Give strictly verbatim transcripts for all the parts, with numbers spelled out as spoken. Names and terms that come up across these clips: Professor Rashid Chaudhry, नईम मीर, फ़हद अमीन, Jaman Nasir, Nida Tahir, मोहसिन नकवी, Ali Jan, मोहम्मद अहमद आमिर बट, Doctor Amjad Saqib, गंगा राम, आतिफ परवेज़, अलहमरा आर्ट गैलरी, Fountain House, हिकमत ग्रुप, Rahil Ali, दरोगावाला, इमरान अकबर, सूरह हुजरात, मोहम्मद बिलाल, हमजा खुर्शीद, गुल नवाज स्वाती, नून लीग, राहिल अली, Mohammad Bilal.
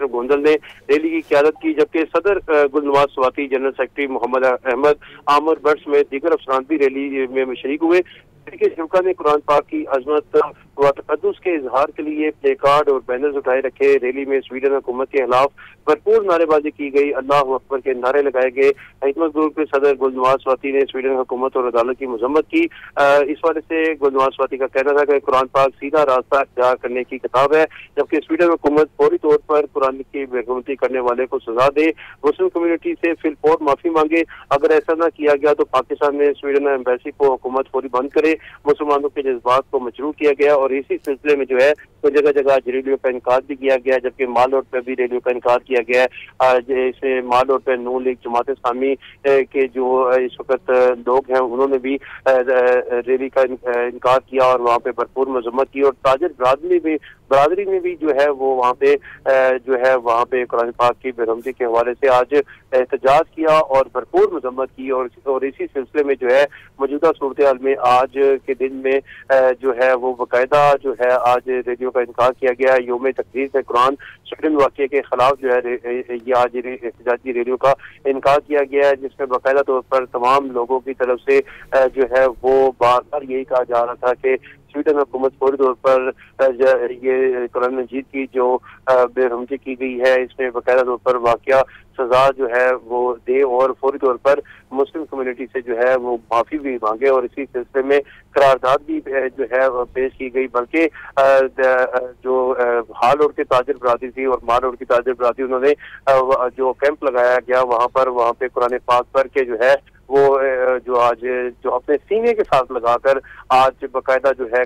गोंदल ने रैली की क्यादत की, जबकि सदर गुल नवाज स्वाती, जनरल सेक्रेटरी मोहम्मद अहमद आमिर बट समेत दीगर अफसरान भी रैली में शरीक हुए। शबका ने कुरान पाक की अजमत व तकद्दुस के इजहार के लिए प्ले कार्ड और बैनर्स उठाए रखे। रैली में स्वीडन हुकूमत के खिलाफ भरपूर नारेबाजी की गई, अल्लाह अकबर के नारे लगाए गए। हिकमत ग्रुप के सदर गुल नवाज स्वाती ने स्वीडन हुकूमत और अदालत की मजम्मत की। इस वाले से गुल नवाज स्वाती का कहना था कि कुरान पाक सीधा रास्ता अख्तियार करने की किताब है, जबकि स्वीडन हुकूमत फौरी तौर पर कुरान की बेगुमती करने वाले को सजा दे, मुस्लिम कम्युनिटी से फिलफौर माफी मांगे। अगर ऐसा ना किया गया तो पाकिस्तान में स्वीडन एम्बेसी को हुकूमत फौरी बंद करे। मुसलमानों के जज्बात को मजरूह किया गया और इसी सिलसिले में जो है तो जगह जगह रैलियों का इनकार भी किया गया, जबकि माल रोड पर भी रैलियों का इनकार किया गया है। जैसे माल रोड पर नून लीग जमात इस्लामी के जो इस वक्त लोग हैं उन्होंने भी रैली का इनकार किया और वहाँ पे भरपूर मजम्मत की, और ताजर बरादरी में बरादरी में भी जो है वो वहाँ पे जो है वहाँ पे कुरान पाक की बेरहमी के हवाले से आज एहतजाज किया और भरपूर मजम्मत की। और इसी सिलसिले में जो है मौजूदा सूरत हाल में आज के दिन में जो है वो बाकायदा जो है आज रैलियों का इनकार किया गया है। योम तकरीर से कुरान स्वीडन वाकये के खिलाफ जो है ये आज एहतजाजी रैलियों का इनकार किया गया है, जिसमें बाकायदा तौर पर तमाम लोगों की तरफ से जो है वो बार बार यही कहा जा रहा था कि स्वीडन हुकूमत फौरी तौर पर ये कुरान मजीद की जो बेरहमी की गई है इसमें बाकायदा तौर पर वाकया सजा जो है वो दे और फौरी तौर पर मुस्लिम कम्युनिटी से जो है वो माफी भी मांगे। और इसी सिलसिले में करारदाद भी जो है पेश की गई, बल्कि जो हाल रोड के ताजर बरादरी थी और माल रोड की ताजर बरादरी उन्होंने जो कैंप लगाया गया वहाँ पर वहाँ पे कुरान पाक पर के जो है वो जो आज जो अपने सीने के साथ लगाकर आज बाकायदा जो है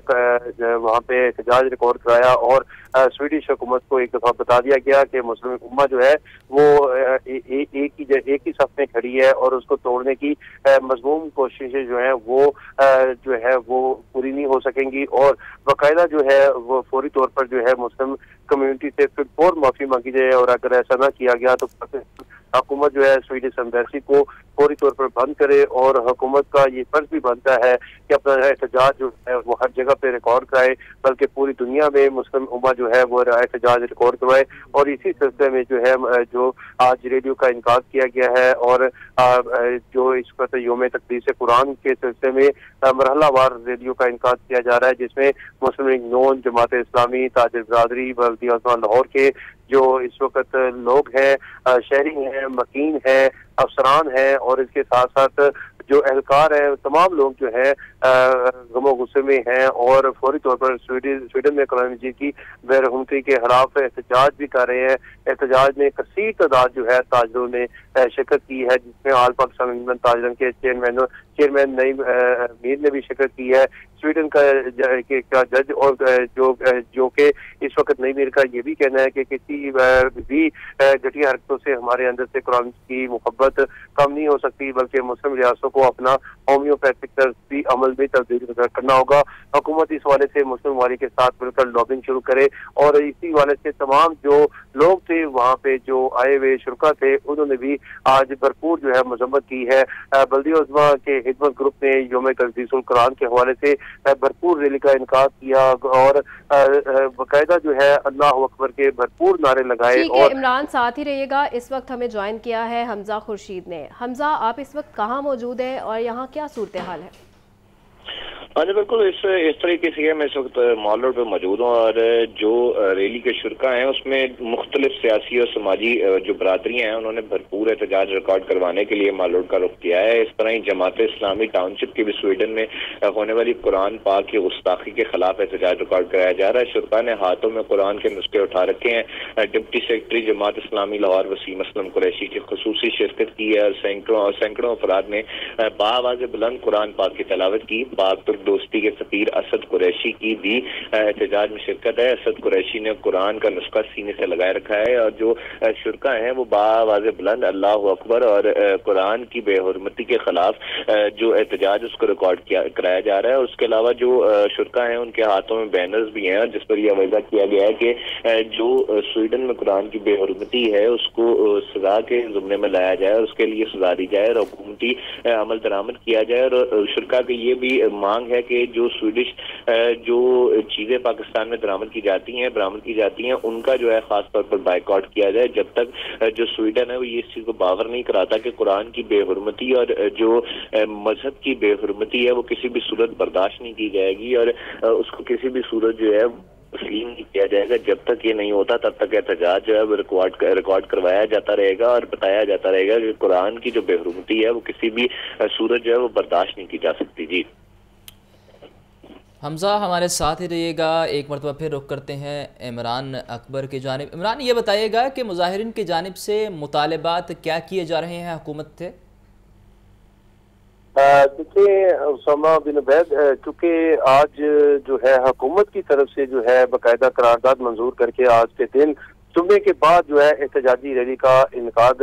वहाँ पे एहतजाज रिकॉर्ड कराया और स्वीडिश हुकूमत को एक दफा बता दिया गया कि मुस्लिम उम्मा जो है वो ए, ए, एक ही एक ही सफ में खड़ी है और उसको तोड़ने की मजमूम कोशिशें जो है वो जो है वो पूरी नहीं हो सकेंगी। और बाकायदा जो है वो फौरी तौर पर जो है मुस्लिम कम्युनिटी से फिर और माफी मांगी जाए, और अगर ऐसा ना किया गया तो हुकूमत जो है स्वीडिश एम्बेसी को फौरी तौर पर बंद करे। और हुकूमत का ये फर्ज भी बनता है कि अपना एहतजाज जो है वो हर जगह पे रिकॉर्ड कराए, बल्कि पूरी दुनिया में मुस्लिम उम्मा जो है वो एहतजाज रिकॉर्ड करवाए। और इसी सिलसिले में जो है जो आज रेडियो का इनकार किया गया है और जो इस पर योम तकदीस कुरान के सिलसिले में मरहलावार रेडियो का इनकार किया जा रहा है, जिसमें मुस्लिम लीग नून, जमात इस्लामी, ताजर बरादरी, बल्दिया उस्मान लाहौर के जो इस वक्त लोग हैं, शहरी हैं, मकीन हैं, अफसरान हैं और इसके साथ साथ जो एहलकार हैं, तमाम लोग जो है गमो गुस्से में हैं और फौरी तौर पर स्वीडन स्वीडन में कुरान मजीद की बेरहमी के खिलाफ एहतजाज भी कर रहे हैं। एहतजाज में कसीर तादाद जो है ताजरों ने शिरकत की है, जिसमें आल पाकिस्तान हिंदुस्तान ताजरन के चेयरमैन चेयरमैन नईम मीर ने भी शिरकत की है। स्वीडन का, का जज और जो जो के इस वक्त नईम मीर का ये भी कहना है कि किसी भी घटिया हरकतों से हमारे अंदर से कुरान की मोहब्बत कम नहीं हो सकती, बल्कि मुस्लिम रियासतों को अपना होम्योपैथिक तर्जी अमल में तब्दील करना होगा। हुकूमत इस वाले से मुस्लिम वाली के साथ मिलकर लॉबिंग शुरू करे। और इसी वाले से तमाम जो लोग थे वहाँ पे जो आए हुए शुरका थे उन्होंने भी आज भरपूर जो है मजम्मत की है। बल्दिया उज़्मा के हिदमत ग्रुप ने योम तकदीसुल कुरान के हवाले से भरपूर रैली का इनकार किया और बाकायदा जो है अल्लाह अकबर के भरपूर नारे लगाए। और इमरान साथ ही रहिएगा, इस वक्त हमें ज्वाइन किया है हमजा खुर्शीद ने। हमजा, आप इस वक्त कहाँ मौजूद है और यहाँ क्या सूरत हाल है? हाँ जी बिल्कुल, इस इस तरीके से मैं इस वक्त मॉल रोड पर मौजूद हूँ और जो रैली के शुरका हैं उसमें मुख्तलिफ सियासी और समाजी जो बरादरियाँ हैं उन्होंने भरपूर एहतजाज रिकॉर्ड करवाने के लिए मॉल रोड का रुख किया है। इस तरह ही जमात इस्लामी टाउनशिप के भी स्वीडन में होने वाली कुरान पाक की गुस्ताखी के खिलाफ एहतजाज रिकॉर्ड कराया जा रहा है। शुरका ने हाथों में कुरान के नुस्खे उठा रखे हैं। डिप्टी सेक्रेटरी जमात इस्लामी लाहौर वसीम असलम कुरैशी की खसूसी शिरकत की है। सैकड़ों सैकड़ों अफराद ने बाआवाज़ बुलंद कुरान पाक की तलावत की। पाक तुर्क दोस्ती के सफीर असद कुरैशी की भी एहतजाज में शिरकत है। असद कुरैशी ने कुरान का नुस्खा सीने से लगाए रखा है और जो शुरका हैं वो बावाज़ बुलंद अल्लाह अकबर और कुरान की बेहरमती के खिलाफ जो एहतजाज उसको रिकॉर्ड किया कराया जा रहा है। और उसके अलावा जो शुरका हैं उनके हाथों में बैनर्स भी हैं जिस पर यह वादा किया गया है कि जो स्वीडन में कुरान की बेहरमती है उसको सजा के जुमरे में लाया जाए और उसके लिए सजा दी जाए और हुकूमती अमल दरामद किया जाए। और शुरका की ये भी मांग है है कि जो स्वीडिश जो चीज़ें पाकिस्तान में बरामद की जाती हैं बरामद की जाती हैं उनका जो है खास तौर पर बाइकआउट किया जाए। जब तक जो स्वीडन है वो ये इस चीज़ को बावर नहीं कराता कि कुरान की बेहुरमती और जो मजहब की बेहुरमती है वो किसी भी सूरत बर्दाश्त नहीं की जाएगी और उसको किसी भी सूरत जो है तस्लीम किया जाएगा। जब तक ये नहीं होता तब तक एहतजाज जो है वो रिकॉर्ड रिकॉर्ड करवाया जाता रहेगा और बताया जाता रहेगा कि कुरान की जो बेहरूमती है वो किसी भी सूरत जो है वो बर्दाश्त नहीं की जा सकती। जी हमजा हमारे साथ ही रहिएगा। एक मरतबा फिर रुख करते हैं इमरान अकबर की जानिब। इमरान ये बताइएगा कि मुजाहिरीन की जानिब से मुतालबात क्या किए जा रहे हैं हुकूमत से? देखिए उसामा बिन वैद, चूँकि आज जो है हुकूमत की तरफ से जो है बाकायदा करारदाद मंजूर करके आज के दिन जुम्मे के बाद जो है एहतजाजी रैली का इनकाद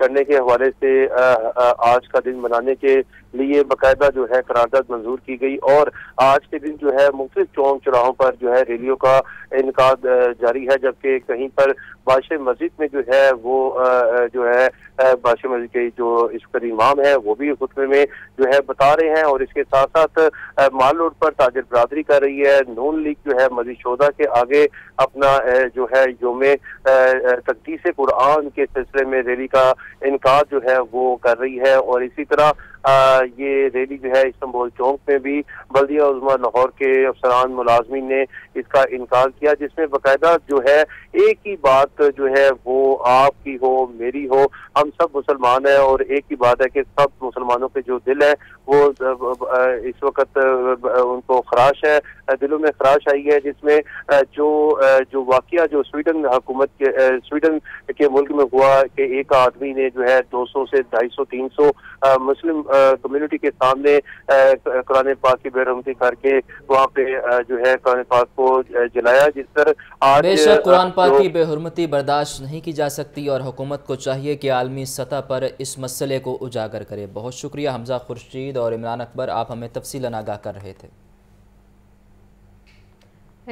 करने के हवाले से आज का दिन मनाने के लिए बाकायदा जो है करारदाद मंजूर की गई और आज के दिन जो है मुख्तलिफ चौक चौराहों पर जो है रैलियों का इनकाद जारी है, जबकि कहीं पर बादशाह मस्जिद में जो है वो जो है बादशाह मस्जिद के जो इस पर इमाम है वो भी खुतबे में जो है बता रहे हैं और इसके साथ साथ माल रोड पर ताजर बरादरी कर रही है। नून लीग जो है मस्जिद शोदा के आगे अपना जो है योम तकदीस कुरान के सिलसिले में रैली का इनकार जो है वो कर रही है और इसी तरह आ, ये रैली जो है इस्तांबुल चौक में भी बल्दिया उज़्मा लाहौर के अफसरान मुलाजमीन ने इसका इनकार किया, जिसमें बाकायदा जो है एक ही बात जो है वो आपकी हो मेरी हो, हम सब मुसलमान हैं और एक ही बात है कि सब मुसलमानों के जो दिल है वो इस वक्त उनको खराश है, दिलों में खराश आई है, जिसमें जो जो वाकया जो स्वीडन हुकूमत के स्वीडन के मुल्क में हुआ कि एक आदमी ने जो है दो सौ से ढाई सौ तीन सौ मुस्लिम कम्युनिटी के सामने कुरान पाक की बेरहमती करके वहाँ पे जो है कुरान पाक को जलाया, जिस पर आज बेशक कुरान पाक की बेहरमती बर्दाश्त नहीं की जा सकती और हुकूमत को चाहिए कि आलमी सतह पर इस मसले को उजागर करे। बहुत शुक्रिया हमजा खुर्शीद और इमरान अकबर, आप हमें तफसीलन आगाह कर रहे थे।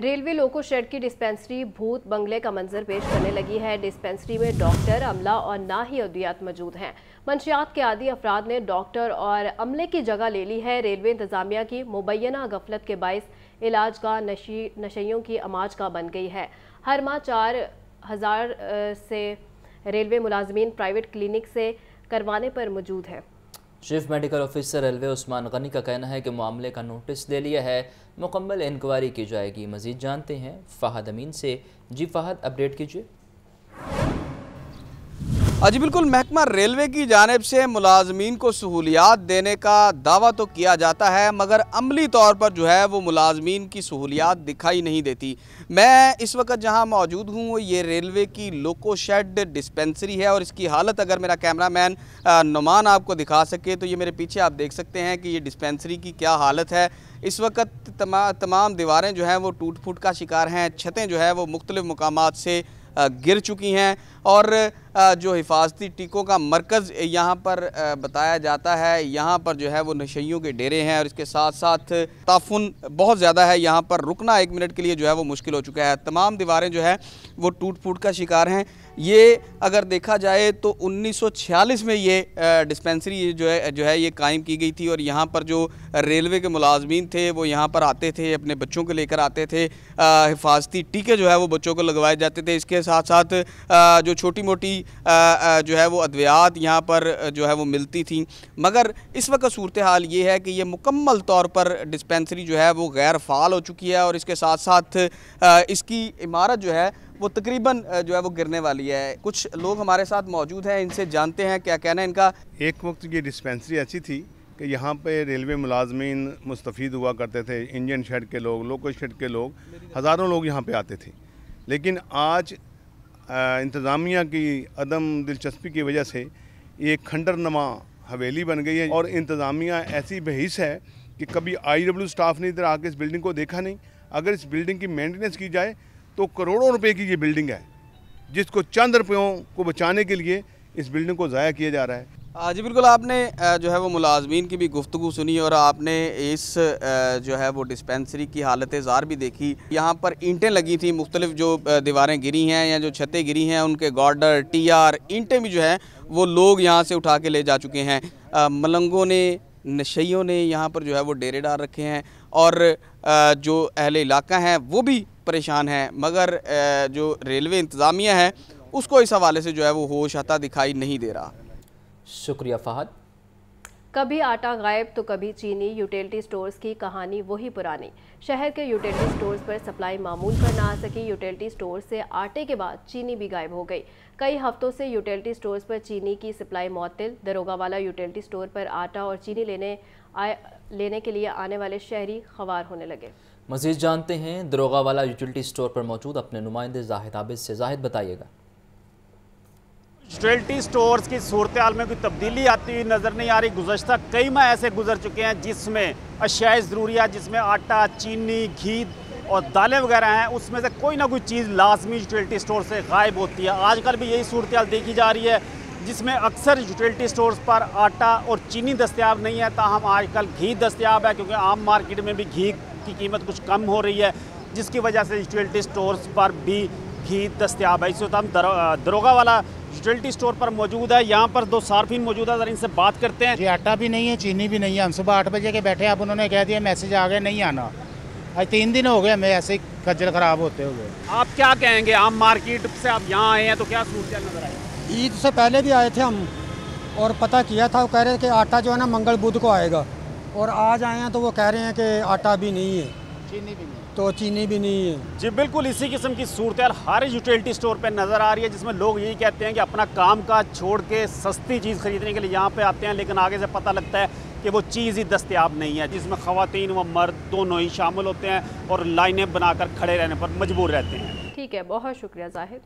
रेलवे लोको शेड की डिस्पेंसरी भूत बंगले का मंजर पेश करने लगी है। डिस्पेंसरी में डॉक्टर अमला और ना ही अद्वियात मौजूद हैं। मंशियात के आदि अफराद ने डॉक्टर और अमले की जगह ले ली है। रेलवे इंतजामिया की मुबैना गफलत के बायस इलाज का नशी नशइयों की अमाज का बन गई है। हर माह चार हज़ार से रेलवे मुलाजमीन प्राइवेट क्लिनिक से करवाने पर मौजूद है। Chief medical officer railway Usman Ghani का कहना है कि मामले का नोटिस ले लिया है, मुकम्मल इंक्वायरी की जाएगी। मज़ीद जानते हैं फ़हद अमीन से। जी फ़हद, अपडेट कीजिए। आज बिल्कुल महकमा रेलवे की जानिब से मुलाजमीन को सहूलियात देने का दावा तो किया जाता है, मगर अमली तौर पर जो है वो मुलाजमीन की सहूलियात दिखाई नहीं देती। मैं इस वक्त जहां मौजूद हूं ये रेलवे की लोको शेड डिस्पेंसरी है और इसकी हालत अगर मेरा कैमरा मैन नुमान आपको दिखा सके तो ये मेरे पीछे आप देख सकते हैं कि ये डिस्पेंसरी की क्या हालत है। इस वक्त तमा, तमाम दीवारें जो हैं वो टूट फूट का शिकार हैं, छतें जो है वो मुख्तलिफ मकामात से गिर चुकी हैं और जो हिफाजती टीकों का मरकज़ यहाँ पर बताया जाता है, यहाँ पर जो है वो नशइयों के डेरे हैं और इसके साथ साथ ताफुन बहुत ज़्यादा है। यहाँ पर रुकना एक मिनट के लिए जो है वो मुश्किल हो चुका है। तमाम दीवारें जो है वो टूट फूट का शिकार हैं। ये अगर देखा जाए तो उन्नीस सौ छियालीस में ये डिस्पेंसरी जो है जो है ये कायम की गई थी और यहाँ पर जो रेलवे के मुलाजमीन थे वो यहाँ पर आते थे, अपने बच्चों को लेकर आते थे, हिफाजती टीके जो है वो बच्चों को लगवाए जाते थे। इसके साथ साथ जो छोटी मोटी जो है वो अद्वियात यहाँ पर जो है वो मिलती थी, मगर इस वक्त सूरत हाल ये है कि ये मुकम्मल तौर पर डिस्पेंसरी जो है वो गैर फ़ाल हो चुकी है और इसके साथ साथ इसकी इमारत जो है वो तकरीबन जो है वो गिरने वाली है। कुछ लोग हमारे साथ मौजूद हैं, इनसे जानते हैं क्या कहना है इनका। एक वक्त ये डिस्पेंसरी ऐसी थी कि यहाँ पे रेलवे मुलाजमीन मुस्तफ़ीद हुआ करते थे, इंजन शेड के लोग, लोकल शेड के लोग, हज़ारों लोग यहाँ पे आते थे, लेकिन आज इंतज़ामिया की अदम दिलचस्पी की वजह से ये खंडर नमा हवेली बन गई है और इंतज़ामिया ऐसी बेहिस है कि कभी आई डब्ल्यू स्टाफ ने इधर आके इस बिल्डिंग को देखा नहीं। अगर इस बिल्डिंग की मेंटेनेंस की जाए तो करोड़ों रुपए की ये बिल्डिंग है, जिसको चंद रुपयों को बचाने के लिए इस बिल्डिंग को ज़ाया किया जा रहा है। जी बिल्कुल, आपने जो है वो मुलाजमीन की भी गुफ्तगू सुनी और आपने इस जो है वो डिस्पेंसरी की हालत ज़ार भी देखी। यहाँ पर ईंटें लगी थी, मुख्तलिफ जो दीवारें गिरी हैं या जो छतें गिरी हैं उनके गॉर्डर, टी आर, ईंटें भी जो है वो लोग यहाँ से उठा के ले जा चुके हैं। मलंगों ने, नशइयों ने यहाँ पर जो है वो डेरे डाल रखे हैं और जो अहले इलाका हैं वो भी परेशान हैं, मगर जो रेलवे इंतज़ामिया है उसको इस हवाले से जो है वो होश आता दिखाई नहीं दे रहा। शुक्रिया फ़हद। कभी आटा गायब तो कभी चीनी, यूटिलिटी स्टोर्स की कहानी वही पुरानी। शहर के यूटिलिटी स्टोर्स पर सप्लाई मामूल पर ना आ सकी, यूटिलिटी स्टोर्स से आटे के बाद चीनी भी गायब हो गई। कई हफ्तों से यूटिलिटी स्टोर्स पर चीनी की सप्लाई मअतल। दरोगावाला यूटिलिटी स्टोर पर आटा और चीनी लेने आए लेने के लिए आने वाले शहरी खवार होने लगे। मज़ीद जानते हैं दरोगावाला यूटिलिटी स्टोर पर मौजूद अपने नुमाइंदे जाहिद आबिद से। जाहिद बताइएगा, यूटिलिटी स्टोर्स की सूरत हाल में कोई तब्दीली आती हुई नज़र नहीं आ रही। गुज़श्ता कई माह ऐसे गुजर चुके हैं जिसमें अशियाए ज़रूरिया जिसमें आटा, चीनी, घी और दालें वगैरह हैं, उसमें से कोई ना कोई चीज़ लाजमी यूटिलिटी स्टोर से गायब होती है। आजकल भी यही सूरत हाल देखी जा रही है जिसमें अक्सर यूटिलिटी स्टोर्स पर आटा और चीनी दस्तियाब नहीं है, ताहम आजकल घी दस्तियाब है, क्योंकि आम मार्केट में भी घी की कीमत कुछ कम हो रही है जिसकी वजह से यूटिलिटी स्टोर्स पर भी घी दस्तियाब है। इस वक्त हम दरोगा वाला यूटिलिटी स्टोर पर मौजूद है, यहाँ पर दो सार्फिन मौजूद है, जरा इनसे बात करते हैं। ये आटा भी नहीं है, चीनी भी नहीं है। हम सुबह आठ बजे के बैठे, आप उन्होंने कह दिया मैसेज आ गया नहीं आना। आज तीन दिन हो गए हमें ऐसे खजल खराब होते हुए। आप क्या कहेंगे, आम मार्केट से आप यहाँ आए हैं तो क्या सूरत नज़र आई? ईद से पहले भी आए थे हम और पता किया था, वो कह रहे कि आटा जो है ना मंगल बुध को आएगा, और आज आए हैं तो वो कह रहे हैं कि आटा भी नहीं है, चीनी भी नहीं, तो चीनी भी नहीं है। जी बिल्कुल, इसी किस्म की सूरत हर यूटिलिटी स्टोर पे नज़र आ रही है जिसमें लोग यही कहते हैं कि अपना काम काज छोड़ के सस्ती चीज़ ख़रीदने के लिए यहाँ पे आते हैं, लेकिन आगे से पता लगता है कि वो चीज़ ही दस्तियाब नहीं है, जिसमें ख़वातीन व मर्द दोनों ही शामिल होते हैं और लाइनें बनाकर खड़े रहने पर मजबूर रहते हैं। ठीक है, बहुत शुक्रिया जाहिद।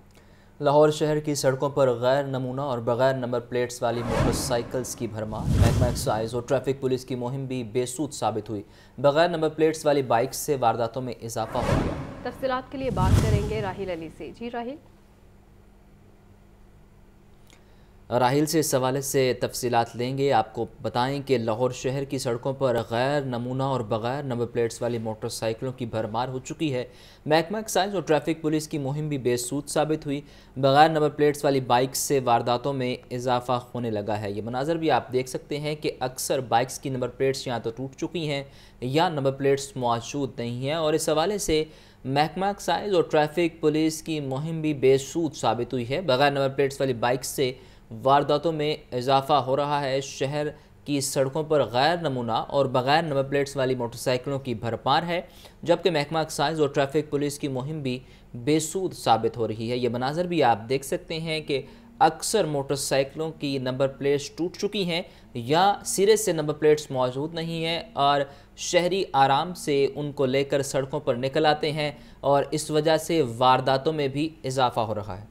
लाहौर शहर की सड़कों पर गैर नमूना और बग़ैर नंबर प्लेट्स वाली मोटरसाइकिल्स की भरमार। महकमा एक्साइज और ट्रैफिक पुलिस की मुहिम भी बेसूद साबित हुई। बग़ैर नंबर प्लेट्स वाली बाइक से वारदातों में इजाफा हो गया। तफसीलात के लिए बात करेंगे राहिल अली से। जी राहिल। राहिल से इस हवाले से तफसीलात लेंगे, आपको बताएं कि लाहौर शहर की सड़कों पर गैर नमूना और बग़ैर नंबर प्लेट्स वाली मोटरसाइकिलों की भरमार हो चुकी है। महकमा एक्साइज और ट्रैफिक पुलिस की मुहिम भी बेसूद साबित हुई। बग़ैर नंबर प्लेट्स वाली बाइक से वारदातों में इजाफा होने लगा है। ये मनाजर भी आप देख सकते हैं कि अक्सर बाइक्स की नंबर प्लेट्स या तो टूट चुकी हैं या नंबर प्लेट्स मौजूद नहीं हैं, और इस हवाले से महकमा एक्साइज और ट्रैफिक पुलिस की मुहिम भी बेसूद साबित हुई है। बग़ैर नंबर प्लेट्स वाली बाइक से वारदातों में इजाफा हो रहा है। शहर की सड़कों पर गैर नमूना और बग़ैर नंबर प्लेट्स वाली मोटरसाइकिलों की भरपार है, जबकि महकमा एक्साइज और ट्रैफिक पुलिस की मुहिम भी बेसूद साबित हो रही है। ये मनाजर भी आप देख सकते हैं कि अक्सर मोटरसाइकिलों की नंबर प्लेट्स टूट चुकी हैं या सिरे से नंबर प्लेट्स मौजूद नहीं हैं, और शहरी आराम से उनको लेकर सड़कों पर निकल आते हैं, और इस वजह से वारदातों में भी इजाफा हो रहा है।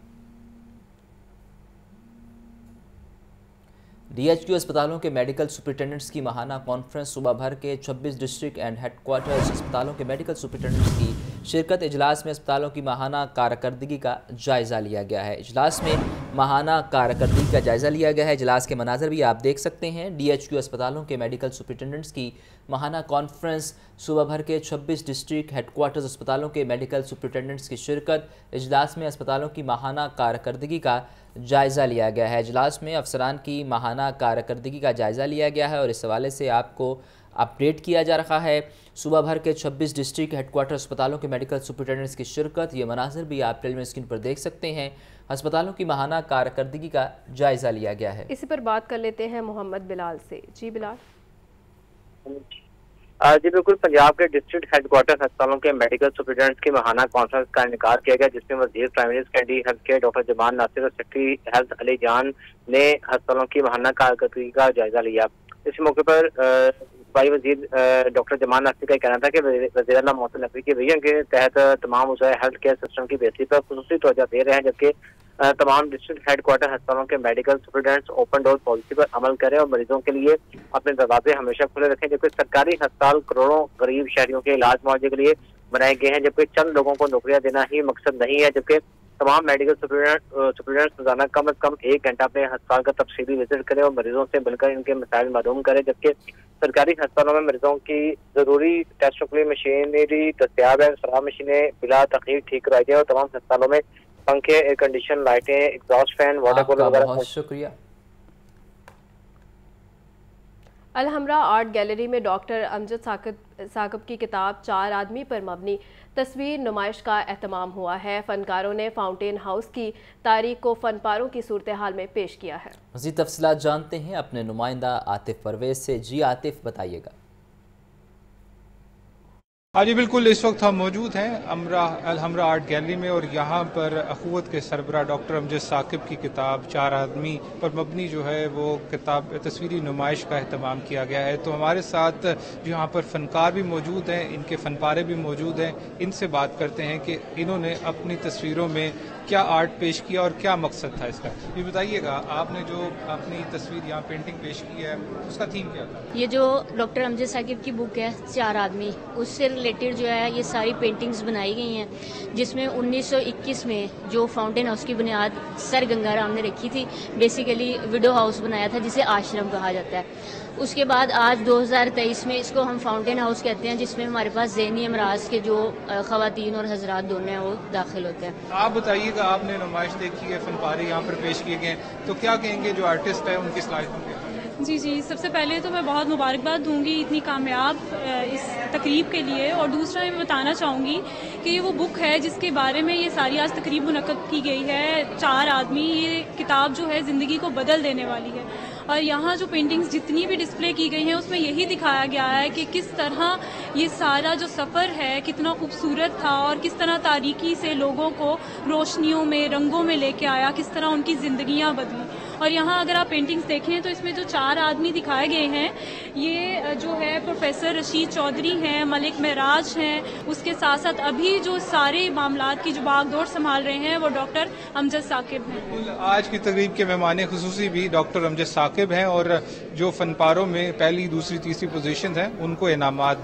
डी एच क्यू अस्पतालों के मेडिकल सुपरिटेंडेंट्स की माहाना कॉन्फ्रेंस। सुबह भर के छब्बीस डिस्ट्रिक्ट एंड हेडक्वार्टर्स अस्पतालों के मेडिकल सुपरिटेंडेंट्स की शिरकत। इजलास में अस्पतालों की माहाना कारकर्दगी का जायज़ा लिया गया है। इजलास में माहाना कारकर्दगी का जायज़ा लिया गया है। इजलास के मनाजर भी आप देख सकते हैं। डी एच क्यू अस्पतालों के मेडिकल सुपरिटेंडेंट्स की माहाना कॉन्फ्रेंस। सुबह भर के छब्बीस डिस्ट्रिक्ट हेडक्वार्टर्स अस्पतालों के मेडिकल सुपरिटेंडेंट्स की शिरकत। इजलास में अस्पतालों की माहाना कारकर्दगी का जायज़ा लिया गया है। इजलास में अफसरान की माहाना कारकर्दगी का जायज़ा लिया गया है, और इस हवाले से आपको अपडेट किया जा रहा है। सुबह भर के छब्बीस डिस्ट्रिक्ट हेडक्वार्टर अस्पतालों के मेडिकल सुपरिटेंडेंट्स की शिरकत। ये मनाजर भी आप टेलीविजन स्क्रीन पर देख सकते हैं। अस्पतालों की माहाना कारकर्दगी का जायज़ा लिया गया है। इसी पर बात कर लेते हैं मोहम्मद बिलाल से। जी बिलाल। जी बिल्कुल, पंजाब के डिस्ट्रिक्ट हेडक्वार्टर अस्पतालों के मेडिकल सुपरिटेंडेंट्स की माहाना कॉन्फ्रेंस का इनकार किया गया, जिसमें वजीर primary secondary health care doctor Zaman Nasir और सेक्रेटरी हेल्थ अली जान ने अस्पतालों की माहाना कारकर्दगी का जायजा लिया। इस मौके पर सूबाई वजीर डॉक्टर जमान नासिर का कहना था कि वजीर अला मोहसिन नकवी की विजन के तहत तमाम उस हेल्थ केयर सिस्टम की बेहतरी पर खुसूसी तवज्जो दे रहे हैं, जबकि तमाम डिस्ट्रिक्ट हेडक्वार्टर अस्पतालों के medical superintendents open door policy पर अमल करें और मरीजों के लिए अपने दरवाजे हमेशा खुले रखें, जबकि सरकारी अस्पताल करोड़ों गरीब शहरियों के इलाज मुआवजे के लिए बनाए गए हैं, जबकि चंद लोगों को नौकरियां देना ही मकसद नहीं है, जबकि तमाम मेडिकल सुपरिटेंडेंट्स रोजाना कम अज कम एक घंटा अपने अस्पताल का तफसीली विजिट करें और मरीजों से मिलकर इनके मसाइल मालूम करें, जबकि सरकारी अस्पतालों में मरीजों की जरूरी टेस्टों के लिए मशीनरी दस्तियाब है। खराब मशीनें बिला तखीर ठीक कराई जाए और तमाम अस्पतालों में पंखे, एयर कंडीशन, लाइटें, एग्जॉस्ट फैन, वाटर कूलर वगैरह। बहुत शुक्रिया। अलहमरा आर्ट गैलरी में डॉक्टर अमजद साकिब साकिब की किताब चार आदमी पर मबनी तस्वीर नुमाइश का अहतमाम हुआ है। फ़नकारों ने फाउंटेन हाउस की तारीख को फ़नपारों की सूरत हाल में पेश किया है। मज़ीद तफसीलात जानते हैं अपने नुमाइंदा आतिफ परवेज़ से। जी आतिफ बताइएगा। आज बिल्कुल इस वक्त हम मौजूद हैं अमरा अलहमरा आर्ट गैलरी में और यहाँ पर अखुवत के सरबरा डॉक्टर अमजद साकिब की किताब चार आदमी पर मबनी जो है वो किताब तस्वीरी नुमाइश का अहतमाम किया गया है। तो हमारे साथ जो यहाँ पर फ़नकार भी मौजूद हैं, इनके फ़नपारे भी मौजूद हैं, इनसे बात करते हैं कि इन्होंने अपनी तस्वीरों में क्या आर्ट पेश किया और क्या मकसद था इसका। ये बताइएगा, आपने जो अपनी तस्वीर यहाँ पेंटिंग पेश की है उसका थीम क्या था? ये जो डॉक्टर अमजद साकिब की बुक है चार आदमी, उससे रिलेटेड जो है ये सारी पेंटिंग्स बनाई गई हैं, जिसमें उन्नीस सौ इक्कीस में जो फाउंटेन हाउस की बुनियाद सर गंगा राम ने रखी थी, बेसिकली विडो हाउस बनाया था जिसे आश्रम कहा जाता है। उसके बाद आज दो हज़ार तेईस में इसको हम फाउंटेन हाउस कहते हैं, जिसमें हमारे पास ज़हनी अमराज के जो ख़वातीन और हजरात दोनों हैं वो दाखिल होते हैं। आप बताइएगा, आपने नुमाइश देखी है, फनपारे यहाँ पर पेश किए गए, तो क्या कहेंगे जो आर्टिस्ट है उनकी सलाहियत? जी जी, सबसे पहले तो मैं बहुत मुबारकबाद दूंगी इतनी कामयाब इस तकरीब के लिए। और दूसरा मैं बताना चाहूँगी कि ये वो बुक है जिसके बारे में ये सारी आज तकरीब मुनक़द की गई है, चार आदमी। ये किताब जो है ज़िंदगी को बदल देने वाली है और यहाँ जो पेंटिंग्स जितनी भी डिस्प्ले की गई हैं उसमें यही दिखाया गया है कि किस तरह ये सारा जो सफ़र है कितना खूबसूरत था और किस तरह तारीकी से लोगों को रोशनियों में, रंगों में लेके आया, किस तरह उनकी ज़िंदगियाँ बदलीं। और यहाँ अगर आप पेंटिंग्स देखें तो इसमें जो चार आदमी दिखाए गए हैं ये जो है प्रोफेसर रशीद चौधरी हैं, मलिक मेराज हैं, उसके साथ साथ अभी जो सारे मामलात की जो बागडोर संभाल रहे हैं वो डॉक्टर अमजद साकिब हैं। आज की तकरीब के मेहमान खुसूसी भी डॉक्टर अमजद साकिब हैं और जो फनपारों में पहली, दूसरी, तीसरी पोजीशन हैं उनको इनामात